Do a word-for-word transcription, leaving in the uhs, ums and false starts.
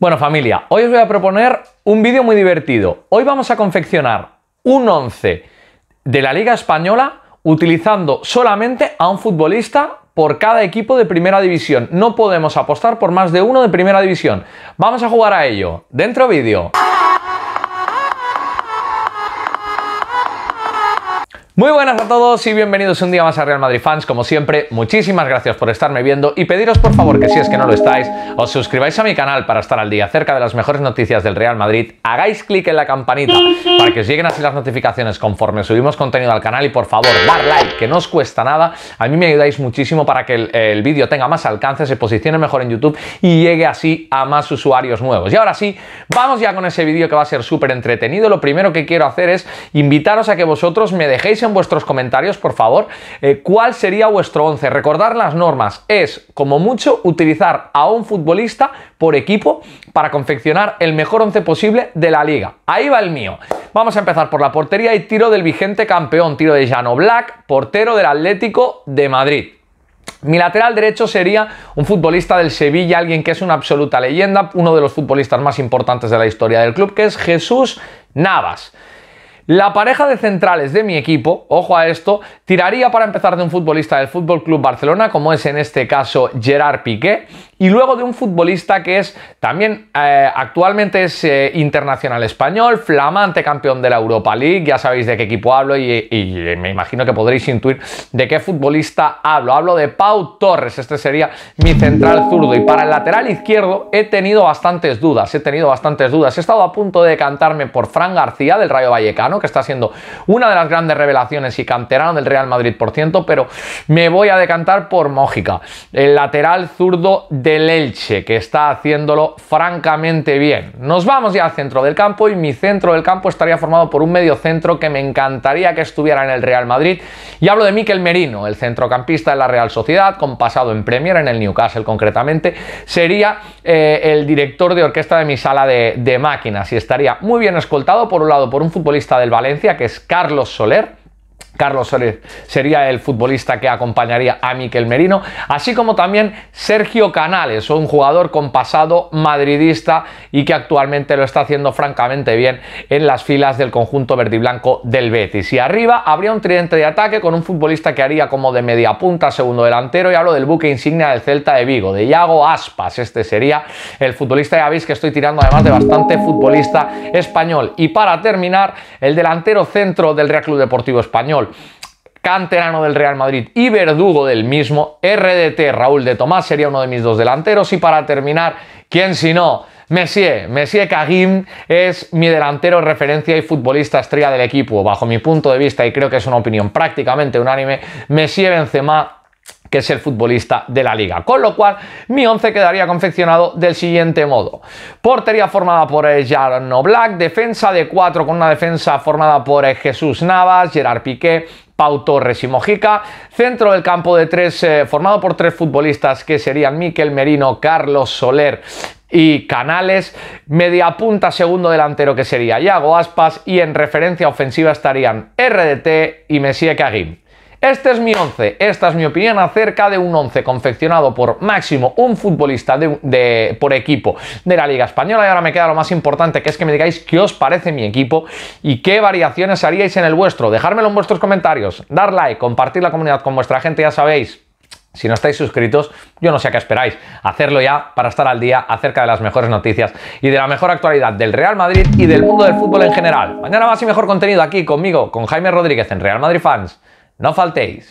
Bueno, familia, hoy os voy a proponer un vídeo muy divertido. Hoy vamos a confeccionar un once de la Liga Española utilizando solamente a un futbolista por cada equipo de Primera División. No podemos apostar por más de uno de Primera División. Vamos a jugar a ello. Dentro vídeo. Muy buenas a todos y bienvenidos un día más a Real Madrid Fans. Como siempre, muchísimas gracias por estarme viendo y pediros por favor que si es que no lo estáis, os suscribáis a mi canal para estar al día acerca de las mejores noticias del Real Madrid. Hagáis clic en la campanita para que os lleguen así las notificaciones conforme subimos contenido al canal y por favor, dar like, que no os cuesta nada. A mí me ayudáis muchísimo para que el, el vídeo tenga más alcance, se posicione mejor en YouTube y llegue así a más usuarios nuevos. Y ahora sí, vamos ya con ese vídeo que va a ser súper entretenido. Lo primero que quiero hacer es invitaros a que vosotros me dejéis en en vuestros comentarios, por favor, eh, cuál sería vuestro once. Recordar las normas. Es, como mucho, utilizar a un futbolista por equipo para confeccionar el mejor once posible de la liga. Ahí va el mío. Vamos a empezar por la portería y tiro del vigente campeón. Tiro de Jan Oblak, portero del Atlético de Madrid. Mi lateral derecho sería un futbolista del Sevilla, alguien que es una absoluta leyenda, uno de los futbolistas más importantes de la historia del club, que es Jesús Navas. La pareja de centrales de mi equipo, ojo a esto, tiraría para empezar de un futbolista del F C Barcelona, como es en este caso Gerard Piqué, y luego de un futbolista que es también eh, actualmente es eh, internacional español, flamante campeón de la Europa League, ya sabéis de qué equipo hablo y, y me imagino que podréis intuir de qué futbolista hablo. Hablo de Pau Torres, este sería mi central zurdo. Y para el lateral izquierdo he tenido bastantes dudas, he tenido bastantes dudas. He estado a punto de decantarme por Fran García del Rayo Vallecano, que está siendo una de las grandes revelaciones y canterano del Real Madrid, por ciento, pero me voy a decantar por Mojica, el lateral zurdo del Elche, que está haciéndolo francamente bien. Nos vamos ya al centro del campo y mi centro del campo estaría formado por un medio centro que me encantaría que estuviera en el Real Madrid, y hablo de Mikel Merino, el centrocampista de la Real Sociedad, con pasado en Premier, en el Newcastle concretamente. Sería eh, el director de orquesta de mi sala de, de máquinas y estaría muy bien escoltado, por un lado, por un futbolista del Valencia, que es Carlos Soler. Carlos Soler sería el futbolista que acompañaría a Mikel Merino, así como también Sergio Canales, un jugador con pasado madridista y que actualmente lo está haciendo francamente bien en las filas del conjunto verdiblanco del Betis. Y arriba habría un tridente de ataque con un futbolista que haría como de media punta, segundo delantero, y hablo del buque insignia del Celta de Vigo, de Iago Aspas. Este sería el futbolista, ya veis que estoy tirando además de bastante futbolista español. Y para terminar, el delantero centro del Real Club Deportivo Español, canterano del Real Madrid y verdugo del mismo, R D T, Raúl de Tomás, sería uno de mis dos delanteros. Y para terminar, ¿quién si no? Messier, Messier Karim es mi delantero referencia y futbolista estrella del equipo. Bajo mi punto de vista, y creo que es una opinión prácticamente unánime, Messier Benzema, que es el futbolista de la liga. Con lo cual, mi once quedaría confeccionado del siguiente modo. Portería formada por Jan Oblak, defensa de cuatro con una defensa formada por Jesús Navas, Gerard Piqué, Pau Torres y Mojica. Centro del campo de tres eh, formado por tres futbolistas que serían Mikel Merino, Carlos Soler y Canales. Mediapunta, segundo delantero, que sería Iago Aspas, y en referencia ofensiva estarían R D T y Messier Karim. Este es mi once, esta es mi opinión acerca de un once confeccionado por máximo un futbolista de, de, por equipo de la Liga Española. Y ahora me queda lo más importante, que es que me digáis qué os parece mi equipo y qué variaciones haríais en el vuestro. Dejármelo en vuestros comentarios, dar like, compartir la comunidad con vuestra gente, ya sabéis. Si no estáis suscritos, yo no sé a qué esperáis. Hacerlo ya para estar al día acerca de las mejores noticias y de la mejor actualidad del Real Madrid y del mundo del fútbol en general. Mañana más y mejor contenido aquí conmigo, con Jaime Rodríguez en Real Madrid Fans. No faltéis.